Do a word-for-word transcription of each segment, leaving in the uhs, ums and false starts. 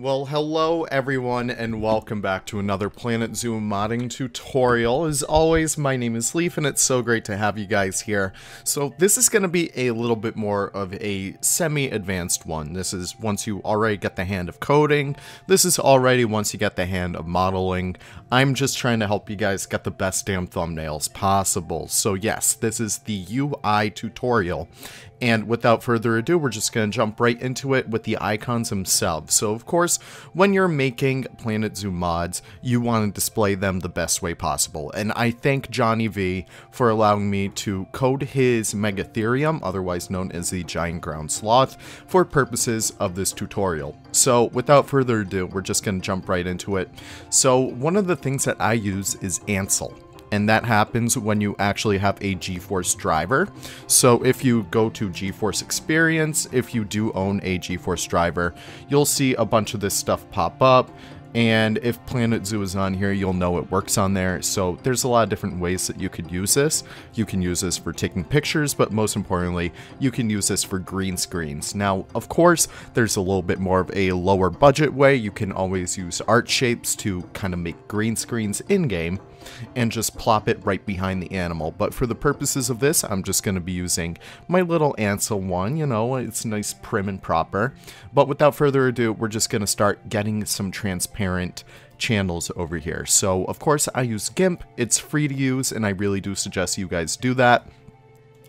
Well, hello everyone and welcome back to another Planet Zoo modding tutorial. As always, my name is Leaf and it's so great to have you guys here. So this is going to be a little bit more of a semi-advanced one. This is once you already get the hand of coding. This is already once you get the hand of modeling. I'm just trying to help you guys get the best damn thumbnails possible. So yes, this is the U I tutorial. And without further ado, we're just going to jump right into it with the icons themselves. So of course, when you're making Planet Zoo mods, you want to display them the best way possible. And I thank Johnny V for allowing me to code his Megatherium, otherwise known as the Giant Ground Sloth, for purposes of this tutorial. So without further ado, we're just going to jump right into it. So one of the things that I use is Ansel. And that happens when you actually have a GeForce driver. So if you go to GeForce Experience, if you do own a GeForce driver, you'll see a bunch of this stuff pop up. And if Planet Zoo is on here, you'll know it works on there. So there's a lot of different ways that you could use this. You can use this for taking pictures, but most importantly, you can use this for green screens. Now, of course, there's a little bit more of a lower budget way. You can always use art shapes to kind of make green screens in-game and just plop it right behind the animal. But for the purposes of this, I'm just going to be using my little Ansel one. You know, it's nice, prim and proper. But without further ado, we're just going to start getting some transparency parent channels over here. So of course I use GIMP. It's free to use and I really do suggest you guys do that.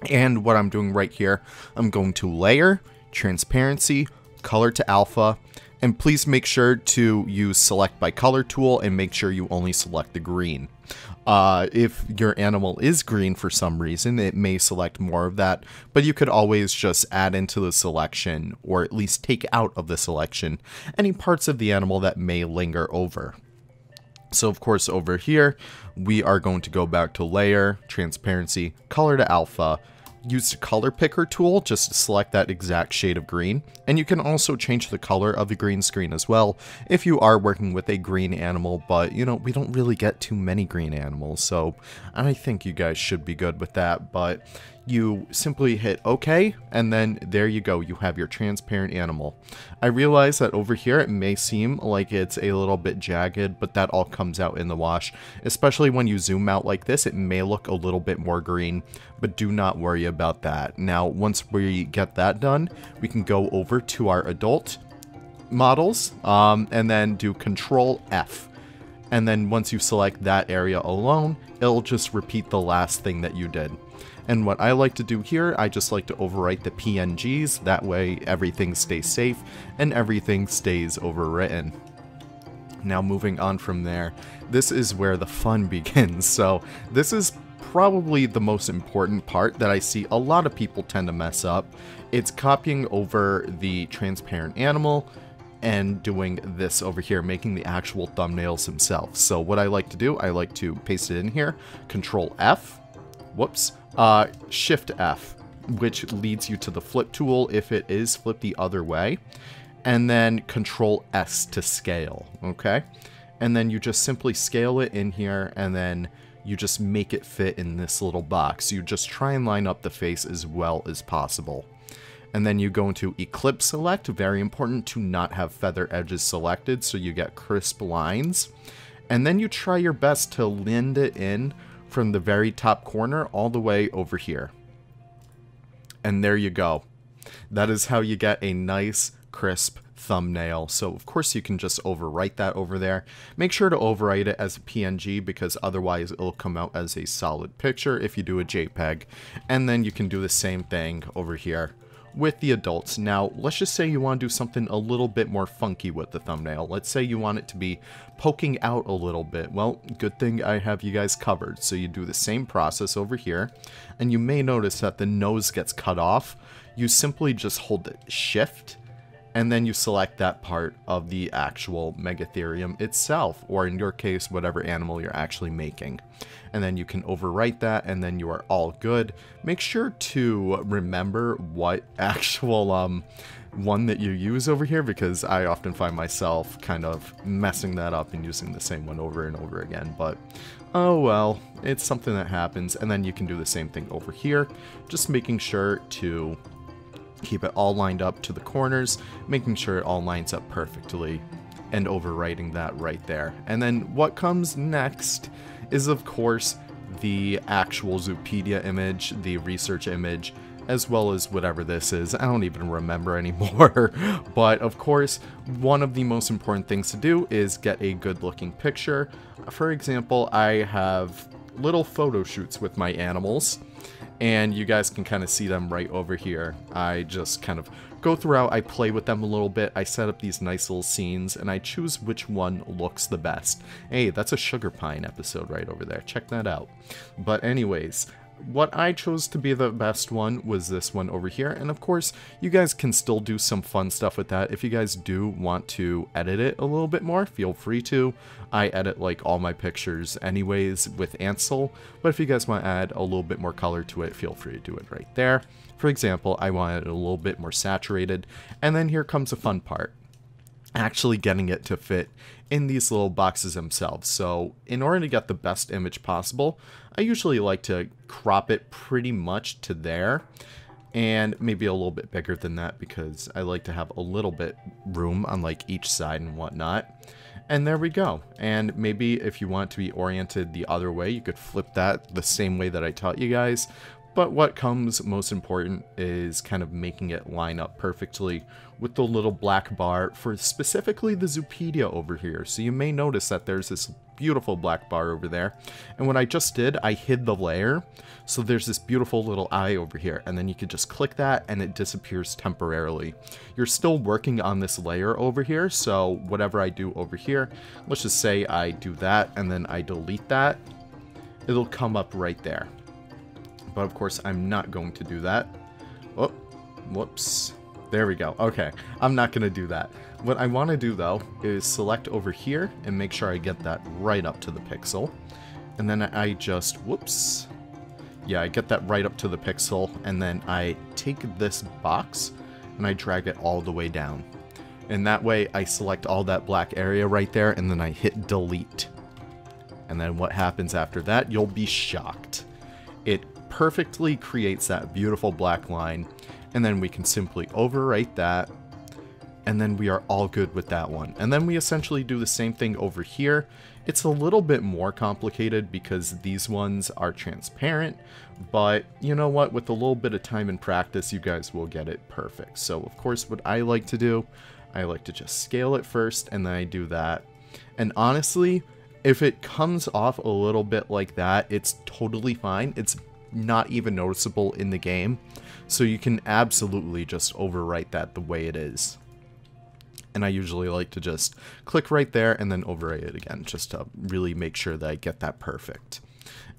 And what I'm doing right here, I'm going to layer, transparency, color to alpha, and please make sure to use select by color tool and make sure you only select the green. Uh, if your animal is green for some reason, it may select more of that, but you could always just add into the selection or at least take out of the selection any parts of the animal that may linger over. So of course over here, we are going to go back to layer, transparency, color to alpha, use the color picker tool just to select that exact shade of green, and you can also change the color of the green screen as well if you are working with a green animal, but you know, we don't really get too many green animals, so I think you guys should be good with that. But you simply hit OK, and then there you go, you have your transparent animal. I realize that over here it may seem like it's a little bit jagged, but that all comes out in the wash. Especially when you zoom out like this, it may look a little bit more green, but do not worry about that. Now, once we get that done, we can go over to our adult models, um, and then do Control F. And then once you select that area alone, it'll just repeat the last thing that you did. And what I like to do here, I just like to overwrite the P N Gs, that way everything stays safe and everything stays overwritten. Now moving on from there, this is where the fun begins. So this is probably the most important part that I see a lot of people tend to mess up. It's copying over the transparent animal and doing this over here, making the actual thumbnails themselves. So what I like to do, I like to paste it in here, Control F, whoops, uh, Shift F, which leads you to the flip tool if it is flipped the other way, and then Control S to scale, okay? And then you just simply scale it in here, and then you just make it fit in this little box. You just try and line up the face as well as possible. And then you go into Eclipse Select, very important to not have feather edges selected so you get crisp lines. And then you try your best to blend it in from the very top corner all the way over here. And there you go. That is how you get a nice, crisp thumbnail. So of course you can just overwrite that over there. Make sure to overwrite it as a P N G because otherwise it'll come out as a solid picture if you do a JPEG. And then you can do the same thing over here with the adults. Now, let's just say you want to do something a little bit more funky with the thumbnail. Let's say you want it to be poking out a little bit. Well, good thing I have you guys covered. So you do the same process over here, and you may notice that the nose gets cut off. You simply just hold the shift, and then you select that part of the actual Megatherium itself, or in your case, whatever animal you're actually making. And then you can overwrite that, and then you are all good. Make sure to remember what actual um, one that you use over here, because I often find myself kind of messing that up and using the same one over and over again, but oh well, it's something that happens. And then you can do the same thing over here, just making sure to keep it all lined up to the corners, making sure it all lines up perfectly and overwriting that right there. And then what comes next is, of course, the actual Zoopedia image, the research image, as well as whatever this is. I don't even remember anymore. But of course, one of the most important things to do is get a good looking picture. For example, I have little photo shoots with my animals, and you guys can kind of see them right over here. I just kind of go throughout, I play with them a little bit, I set up these nice little scenes, and I choose which one looks the best. Hey, that's a sugar pine episode right over there, check that out. But anyways, what I chose to be the best one was this one over here, and of course, you guys can still do some fun stuff with that. If you guys do want to edit it a little bit more, feel free to. I edit like all my pictures anyways with Ansel, but if you guys want to add a little bit more color to it, feel free to do it right there. For example, I want it a little bit more saturated, and then here comes the fun part. Actually getting it to fit in these little boxes themselves. So in order to get the best image possible, I usually like to crop it pretty much to there, and maybe a little bit bigger than that because I like to have a little bit room on like each side and whatnot. And there we go. And maybe if you want to be oriented the other way, you could flip that the same way that I taught you guys. But what comes most important is kind of making it line up perfectly with the little black bar for specifically the Zoopedia over here. So you may notice that there's this beautiful black bar over there. And what I just did, I hid the layer. So there's this beautiful little eye over here. And then you could just click that and it disappears temporarily. You're still working on this layer over here. So whatever I do over here, let's just say I do that and then I delete that. It'll come up right there. But of course, I'm not going to do that. Oh, whoops. There we go. Okay, I'm not going to do that. What I want to do, though, is select over here and make sure I get that right up to the pixel. And then I just, whoops. Yeah, I get that right up to the pixel. And then I take this box and I drag it all the way down. And that way, I select all that black area right there. And then I hit delete. And then what happens after that? You'll be shocked. It perfectly creates that beautiful black line, and then we can simply overwrite that, and then we are all good with that one. And then we essentially do the same thing over here. It's a little bit more complicated because these ones are transparent, but you know what, with a little bit of time and practice, you guys will get it perfect. So of course, what I like to do, I like to just scale it first, and then I do that. And honestly, if it comes off a little bit like that, it's totally fine. It's not even noticeable in the game. So you can absolutely just overwrite that the way it is. And I usually like to just click right there and then overwrite it again, just to really make sure that I get that perfect.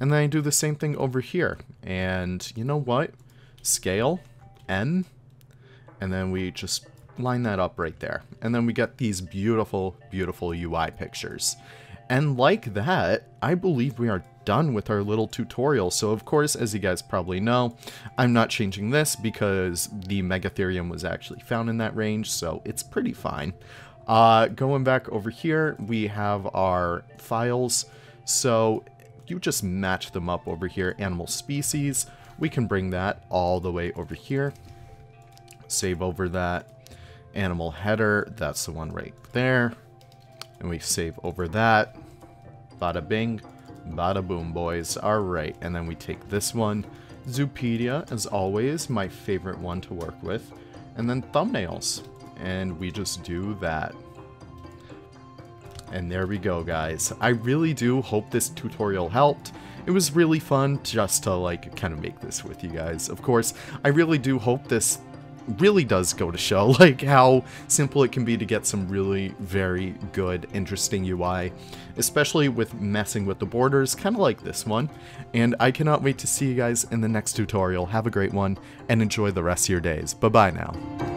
And then I do the same thing over here. And you know what? Scale, N, and then we just line that up right there. And then we get these beautiful, beautiful U I pictures. And like that, I believe we are done with our little tutorial. So of course, as you guys probably know, I'm not changing this because the Megatherium was actually found in that range, so it's pretty fine. Uh, going back over here, we have our files. So you just match them up over here, animal species. We can bring that all the way over here. Save over that animal header. That's the one right there. And we save over that. Bada bing, bada boom, boys. Alright, and then we take this one. Zoopedia, as always, my favorite one to work with. And then thumbnails. And we just do that. And there we go, guys. I really do hope this tutorial helped. It was really fun just to, like, kind of make this with you guys. Of course, I really do hope this really does go to show like how simple it can be to get some really very good interesting U I, especially with messing with the borders kind of like this one. And I cannot wait to see you guys in the next tutorial. Have a great one and enjoy the rest of your days. Bye bye now.